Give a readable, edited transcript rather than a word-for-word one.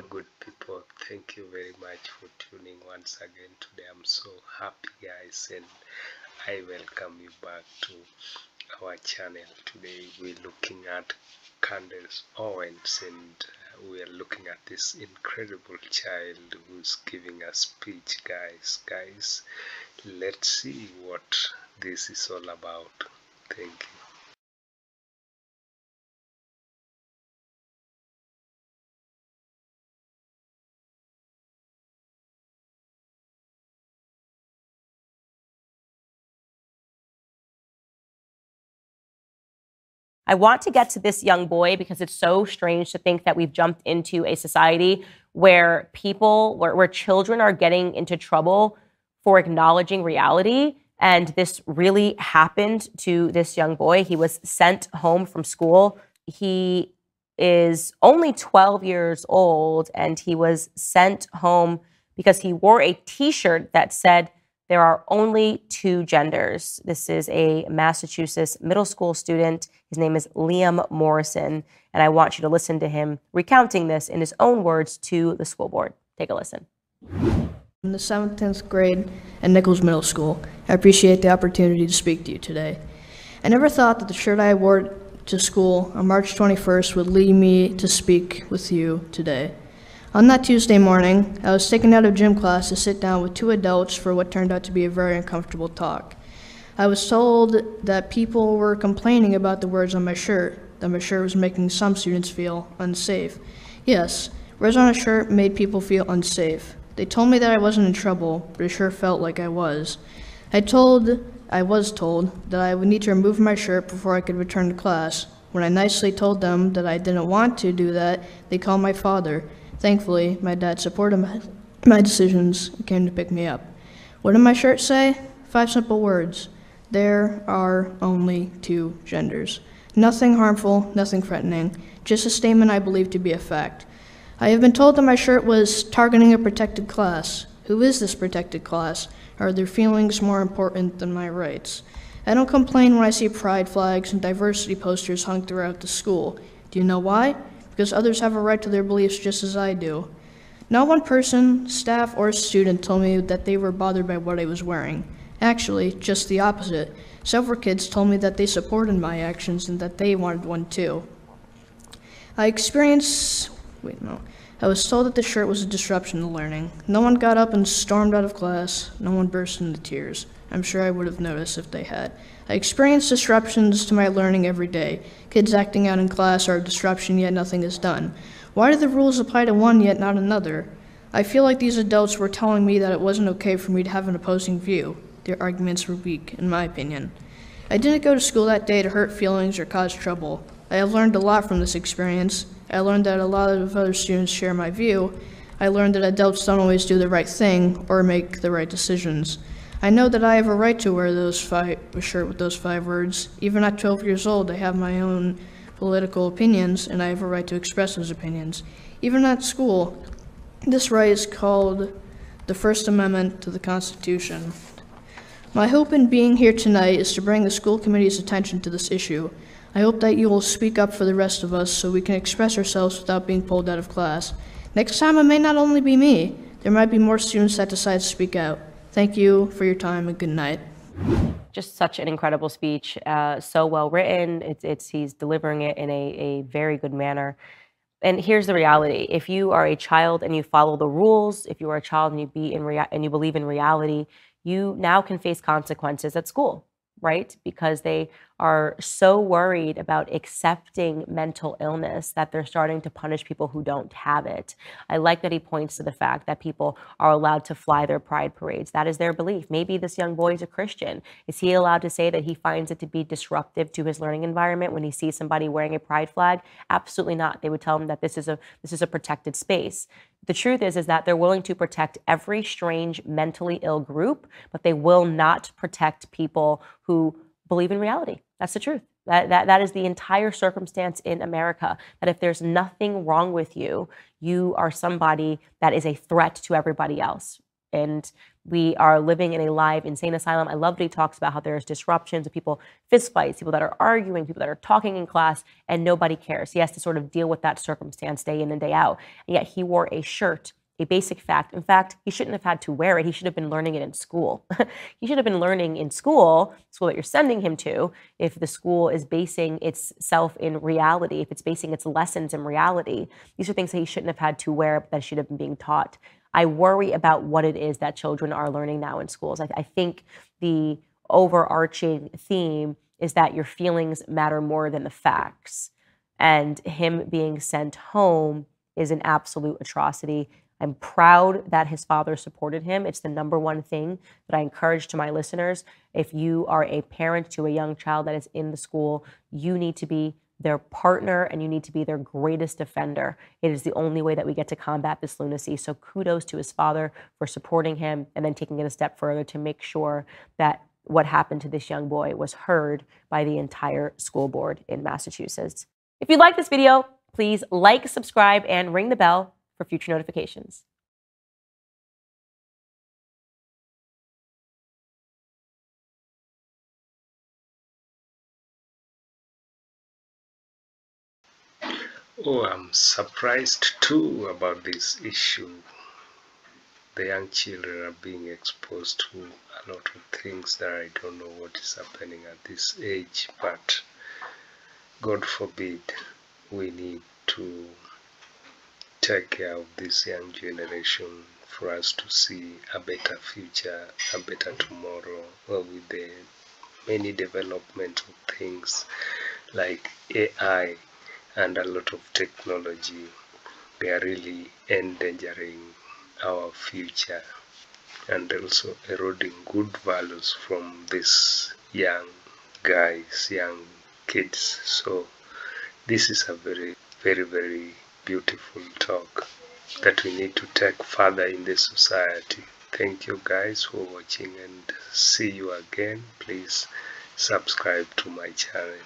Hello good people, thank you very much for tuning once again. Today I'm so happy guys, and I welcome you back to our channel. Today we're looking at Candace Owens, and we are looking at this incredible child who's giving a speech. Guys, let's see what this is all about. Thank you. I want to get to this young boy because it's so strange to think that we've jumped into a society where children are getting into trouble for acknowledging reality. And this really happened to this young boy. He was sent home from school. He is only 12 years old, and he was sent home because he wore a t-shirt that said, "There are only two genders." This is a Massachusetts middle school student. His name is Liam Morrison, and I want you to listen to him recounting this in his own words to the school board. Take a listen. In the 7th, 10th grade at Nichols Middle School, I appreciate the opportunity to speak to you today. I never thought that the shirt I wore to school on March 21st would lead me to speak with you today. On that Tuesday morning, I was taken out of gym class to sit down with two adults for what turned out to be a very uncomfortable talk. I was told that people were complaining about the words on my shirt, that my shirt was making some students feel unsafe. Yes, words on a shirt made people feel unsafe. They told me that I wasn't in trouble, but it sure felt like I was. I was told that I would need to remove my shirt before I could return to class. When I nicely told them that I didn't want to do that, they called my father. Thankfully, my dad supported my decisions and came to pick me up. What did my shirt say? 5 simple words. There are only two genders. Nothing harmful, nothing threatening, just a statement I believe to be a fact. I have been told that my shirt was targeting a protected class. Who is this protected class? Are their feelings more important than my rights? I don't complain when I see pride flags and diversity posters hung throughout the school. Do you know why? Because others have a right to their beliefs just as I do. Not one person, staff, or student told me that they were bothered by what I was wearing. Actually, just the opposite. Several kids told me that they supported my actions and that they wanted one too. I was told that the shirt was a disruption to learning. No one got up and stormed out of class. No one burst into tears. I'm sure I would have noticed if they had. I experience disruptions to my learning every day. Kids acting out in class are a disruption, yet nothing is done. Why do the rules apply to one, yet not another? I feel like these adults were telling me that it wasn't okay for me to have an opposing view. Their arguments were weak, in my opinion. I didn't go to school that day to hurt feelings or cause trouble. I have learned a lot from this experience. I learned that a lot of other students share my view. I learned that adults don't always do the right thing or make the right decisions. I know that I have a right to wear a shirt with those 5 words. Even at 12 years old, I have my own political opinions, and I have a right to express those opinions. Even at school, this right is called the First Amendment to the Constitution. My hope in being here tonight is to bring the school committee's attention to this issue. I hope that you will speak up for the rest of us so we can express ourselves without being pulled out of class. Next time, it may not only be me. There might be more students that decide to speak out. Thank you for your time and good night. Just such an incredible speech, so well written. He's delivering it in a very good manner. And here's the reality: if you are a child and you follow the rules, if you are a child and you believe in reality, you now can face consequences at school, right? Because they are so worried about accepting mental illness that they're starting to punish people who don't have it. I like that he points to the fact that people are allowed to fly their pride parades. That is their belief. Maybe this young boy is a Christian. Is he allowed to say that he finds it to be disruptive to his learning environment when he sees somebody wearing a pride flag? Absolutely not. They would tell him that this is a protected space. The truth is that they're willing to protect every strange mentally ill group, but they will not protect people who believe in reality. That's the truth. That is the entire circumstance in America, that if there's nothing wrong with you, you are somebody that is a threat to everybody else. and we are living in a live insane asylum. I love that he talks about how there's disruptions of people, fistfights, people that are arguing, people that are talking in class, and nobody cares. He has to sort of deal with that circumstance day in and day out. And yet he wore a shirt, a basic fact. In fact, he shouldn't have had to wear it. He should have been learning it in school. He should have been learning in school, school that you're sending him to, if the school is basing itself in reality, if it's basing its lessons in reality. These are things that he shouldn't have had to wear, but that should have been being taught. I worry about what it is that children are learning now in schools. I think the overarching theme is that your feelings matter more than the facts. And him being sent home is an absolute atrocity. I'm proud that his father supported him. It's the #1 thing that I encourage to my listeners. If you are a parent to a young child that is in the school, you need to be their partner and you need to be their greatest defender. It is the only way that we get to combat this lunacy. So kudos to his father for supporting him and then taking it a step further to make sure that what happened to this young boy was heard by the entire school board in Massachusetts. If you like this video, please like, subscribe, and ring the bell for future notifications. Oh, I'm surprised too about this issue. The young children are being exposed to a lot of things that I don't know what is happening at this age, but God forbid, we need to take care of this young generation for us to see a better future, a better tomorrow, or with the many development of things like AI, and a lot of technology, they are really endangering our future and also eroding good values from these young guys, young kids. So this is a very, very, very beautiful talk that we need to take further in the society. Thank you guys for watching and see you again. Please subscribe to my channel.